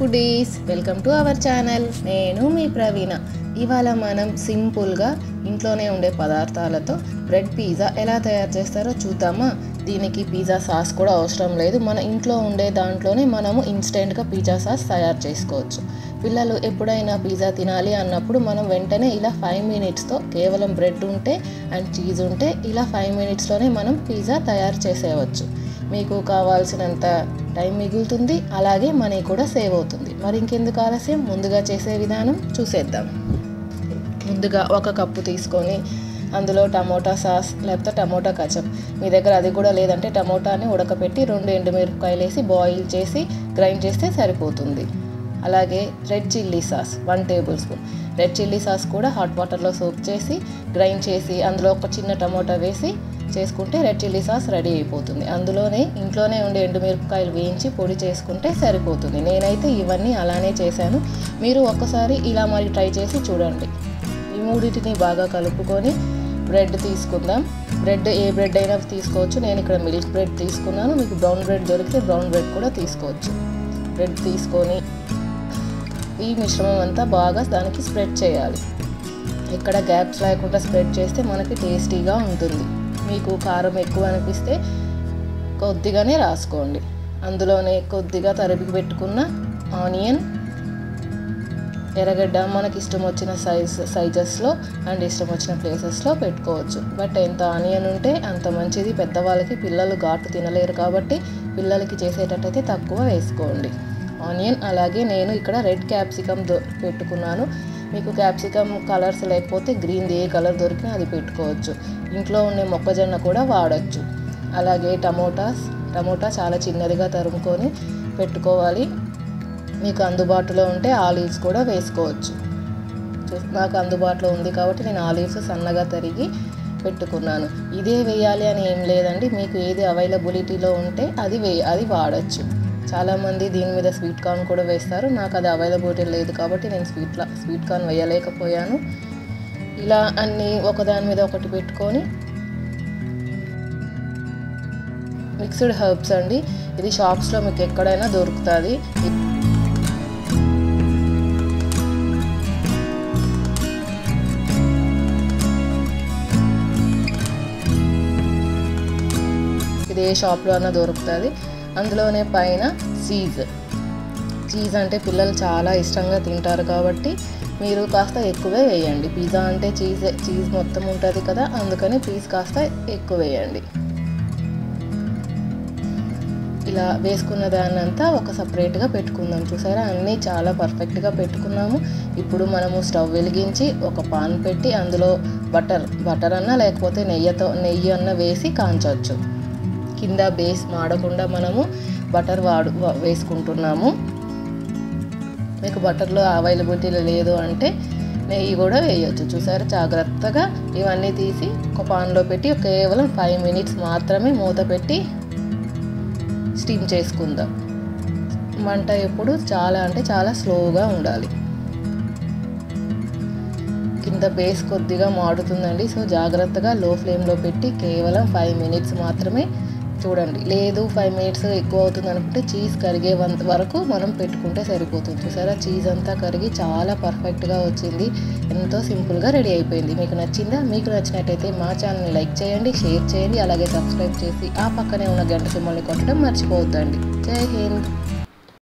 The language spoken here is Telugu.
foodies, welcome to our channel. Nenu mee Praveena. Ivala manam simple ga intlone unde padarthalato bread pizza ela tayar chestaro chudama. Deeniki pizza sauce kuda avasaram ledu. Mana intlo unde dantlone manamu instant ga pizza sauce tayar chesukochu. Pillalu eppudaina pizza tinali annappudu manam ventane ila 5 minutes tho kevalam bread unte and cheese unte ila 5 minutes lone manam pizza tayar cheseyavachu. మీకు కావాల్సినంత టైం మిగులుతుంది అలాగే మనీ కూడా సేవ్ అవుతుంది మరి ఇంకెందుకు ఆలస్యం ముందుగా చేసే విధానం చూసేద్దాం ముందుగా ఒక కప్పు తీసుకొని అందులో టమోటా సాస్ లేకపోతే టమోటా కచప్ మీ దగ్గర అది కూడా లేదంటే టమోటాని ఉడకబెట్టి రెండు ఎండుమిరపకాయలు వేసి బాయిల్ చేసి గ్రైండ్ చేస్తే సరిపోతుంది అలాగే red chilli sauce 1 tablespoon red chilli sauce కూడా హాట్ వాటర్ లో సోక్ చేసి గ్రైండ్ చేసి అందులో ఒక చిన్న టమోటా వేసి చేసుకుంటే రెడ్ చిల్లీ సాస్ రెడీ అయిపోతుంది అందులోనే ఇంట్లోనే ఉండే ఎండుమిరపకాయలు వేయించి పొడి చేసుకుంటే సరిపోతుంది నేనైతే ఇవన్నీ అలానే చేశాను మీరు ఒక్కసారి ఇలా మరి ట్రై చేసి చూడండి ఈ మూడిటిని బాగా కలుపుకొని బ్రెడ్ తీసుకుందాం బ్రెడ్ ఏ బ్రెడ్ అయినా తీసుకోవచ్చు నేను ఇక్కడ మిల్క్ బ్రెడ్ తీసుకున్నాను మీకు బ్రౌన్ బ్రెడ్ దొరికితే బ్రౌన్ బ్రెడ్ కూడా తీసుకోవచ్చు బ్రెడ్ తీసుకొని ఈ మిశ్రమం అంతా బాగా దానికి స్ప్రెడ్ చేయాలి ఇక్కడ గ్యాప్స్ లేకుండా స్ప్రెడ్ చేస్తే మనకి టేస్టీగా ఉంటుంది మీకు కారం ఎక్కువ అనిపిస్తే కొద్దిగానే రాసుకోండి అందులోనే కొద్దిగా తరిగి పెట్టుకున్న ఆనియన్ ఎర్రగడ్డ మనకి ఇష్టం వచ్చిన సైజెస్లో అండ్ ఇష్టం వచ్చిన ప్లేసెస్లో పెట్టుకోవచ్చు బట్ ఎంత ఆనియన్ ఉంటే అంత మంచిది పెద్దవాళ్ళకి పిల్లలు ఘాటు తినలేరు కాబట్టి పిల్లలకి చేసేటట్టయితే తక్కువ వేసుకోండి ఆనియన్ అలాగే నేను ఇక్కడ రెడ్ క్యాప్సికమ్ పెట్టుకున్నాను మీకు క్యాప్సికమ్ కలర్స్ లేకపోతే గ్రీన్ ఏ కలర్ దొరికినా అది పెట్టుకోవచ్చు ఇంట్లో ఉండే మొక్కజొన్న కూడా వాడచ్చు అలాగే టమోటా చాలా చిన్నదిగా తరుముకొని పెట్టుకోవాలి మీకు అందుబాటులో ఉంటే ఆలివ్స్ కూడా వేసుకోవచ్చు నాకు అందుబాటులో ఉంది కాబట్టి నేను ఆలివ్స్ సన్నగా తరిగి పెట్టుకున్నాను ఇదే వేయాలి అని ఏం లేదండి మీకు ఏది అవైలబిలిటీలో ఉంటే అది వాడచ్చు చాలామంది దీని మీద స్వీట్ కార్న్ కూడా వేస్తారు నాకు అది అవైలబిలిటీ లేదు కాబట్టి నేను స్వీట్ కార్న్ వేయలేకపోయాను ఇలా అన్నీ ఒకదాని మీద ఒకటి పెట్టుకొని మిక్స్డ్ హెర్బ్స్ అండి ఇది షాప్స్లో మీకు ఎక్కడైనా దొరుకుతుంది ఇది ఏ షాప్లో అయినా దొరుకుతుంది అందులోనే పైన చీజ్ అంటే పిల్లలు చాలా ఇష్టంగా తింటారు కాబట్టి మీరు కాస్త ఎక్కువే వేయండి పిజ్జా అంటే చీజ్ మొత్తం ఉంటుంది కదా అందుకని పీస్ కాస్త ఎక్కువ వేయండి ఇలా వేసుకున్న దాన్నంతా ఒక సపరేట్గా పెట్టుకుందాం చూసారా అన్నీ చాలా పర్ఫెక్ట్గా పెట్టుకున్నాము ఇప్పుడు మనము స్టవ్ వెలిగించి ఒక పాన్ పెట్టి అందులో బటర్ అన్నా లేకపోతే నెయ్యి అన్నా వేసి కాంచవచ్చు కింద బేస్ మాడకుండా మనము బటర్ వేసుకుంటున్నాము మీకు బటర్లో అవైలబిలిటీ లేదు అంటే నెయ్యి కూడా వేయొచ్చు చూసారా జాగ్రత్తగా ఇవన్నీ తీసి ఒక పాన్లో పెట్టి కేవలం 5 minutes మాత్రమే మూత పెట్టి స్టీమ్ చేసుకుందాం మంట ఎప్పుడు చాలా స్లోగా ఉండాలి కింద బేస్ కొద్దిగా మాడుతుందండి సో జాగ్రత్తగా లో ఫ్లేమ్లో పెట్టి కేవలం 5 minutes మాత్రమే చూడండి లేదు 5 minutes ఎక్కువ అవుతుంది అనుకుంటే చీజ్ కరిగే వరకు మనం పెట్టుకుంటే సరిపోతుంది చూసారా చీజ్ అంతా కరిగి చాలా పర్ఫెక్ట్గా వచ్చింది ఎంతో సింపుల్గా రెడీ అయిపోయింది మీకు నచ్చిందా మీకు నచ్చినట్టయితే మా ఛానల్ని లైక్ చేయండి షేర్ చేయండి అలాగే సబ్స్క్రైబ్ చేసి ఆ పక్కనే ఉన్న గంట సింబల్ని కొట్టడం మర్చిపోవద్దండి జై హింద్